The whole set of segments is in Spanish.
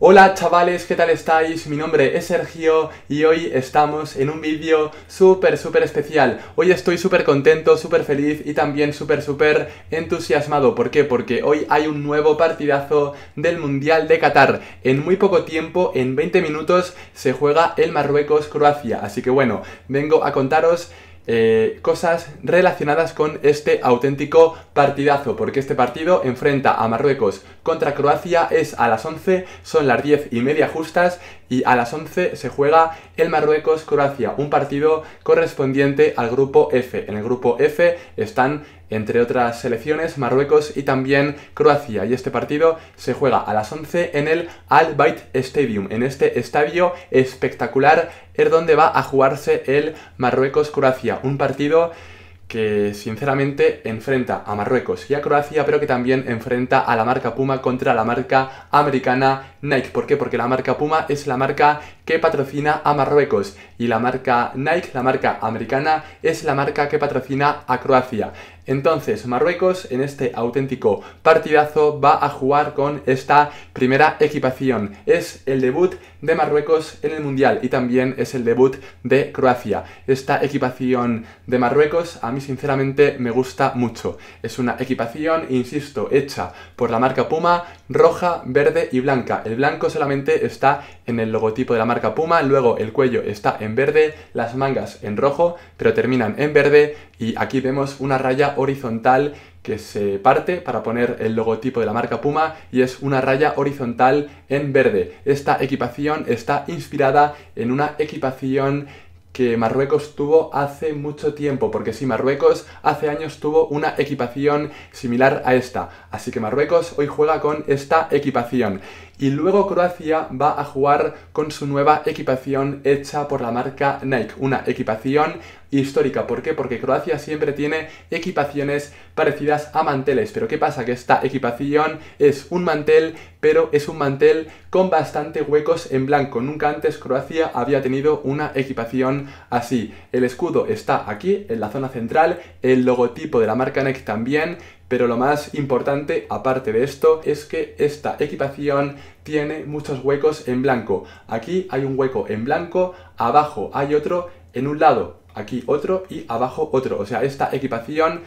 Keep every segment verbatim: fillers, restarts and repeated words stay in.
Hola chavales, ¿qué tal estáis? Mi nombre es Sergio y hoy estamos en un vídeo súper súper especial. Hoy estoy súper contento, súper feliz y también súper súper entusiasmado. ¿Por qué? Porque hoy hay un nuevo partidazo del Mundial de Qatar. En muy poco tiempo, en veinte minutos, se juega el Marruecos-Croacia. Así que bueno, vengo a contaros Eh, cosas relacionadas con este auténtico partidazo, porque este partido enfrenta a Marruecos contra Croacia, es a las once, son las diez y media justas y a las once se juega el Marruecos-Croacia, un partido correspondiente al grupo F. En el grupo F están, entre otras selecciones, Marruecos y también Croacia, y este partido se juega a las once en el Albait Stadium, en este estadio espectacular es donde va a jugarse el Marruecos-Croacia, un partido que sinceramente enfrenta a Marruecos y a Croacia, pero que también enfrenta a la marca Puma contra la marca americana Nike. ¿Por qué? Porque la marca Puma es la marca que patrocina a Marruecos y la marca Nike, la marca americana, es la marca que patrocina a Croacia. Entonces Marruecos en este auténtico partidazo va a jugar con esta primera equipación. Es el debut de Marruecos en el Mundial y también es el debut de Croacia. Esta equipación de Marruecos a mí sinceramente me gusta mucho. Es una equipación, insisto, hecha por la marca Puma, roja, verde y blanca. El blanco solamente está en el logotipo de la marca Puma, luego el cuello está en verde, las mangas en rojo, pero terminan en verde y aquí vemos una raya horizontal que se parte para poner el logotipo de la marca Puma y es una raya horizontal en verde. Esta equipación está inspirada en una equipación que Marruecos tuvo hace mucho tiempo, porque sí, Marruecos hace años tuvo una equipación similar a esta, así que Marruecos hoy juega con esta equipación. Y luego Croacia va a jugar con su nueva equipación hecha por la marca Nike, una equipación histórica. ¿Por qué? Porque Croacia siempre tiene equipaciones parecidas a manteles, pero ¿qué pasa? Que esta equipación es un mantel, pero es un mantel con bastante huecos en blanco. Nunca antes Croacia había tenido una equipación así. El escudo está aquí, en la zona central, el logotipo de la marca Nike también. Pero lo más importante, aparte de esto, es que esta equipación tiene muchos huecos en blanco. Aquí hay un hueco en blanco, abajo hay otro, en un lado aquí otro y abajo otro. O sea, esta equipación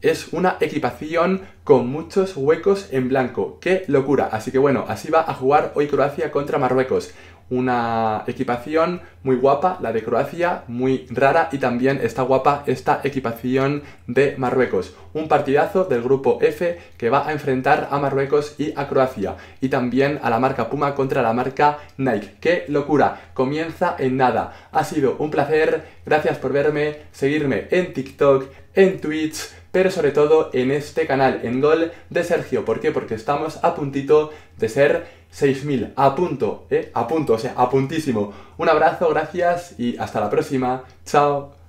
es una equipación con muchos huecos en blanco. ¡Qué locura! Así que bueno, así va a jugar hoy Croacia contra Marruecos. Una equipación muy guapa, la de Croacia, muy rara, y también está guapa esta equipación de Marruecos. Un partidazo del grupo F que va a enfrentar a Marruecos y a Croacia, y también a la marca Puma contra la marca Nike. ¡Qué locura! Comienza en nada. Ha sido un placer, gracias por verme, seguirme en TikTok, en Twitch, pero sobre todo en este canal, en Gol de Sergio. ¿Por qué? Porque estamos a puntito de ser seis mil, a punto, eh, a punto, o sea, a puntísimo. Un abrazo, gracias y hasta la próxima. Chao.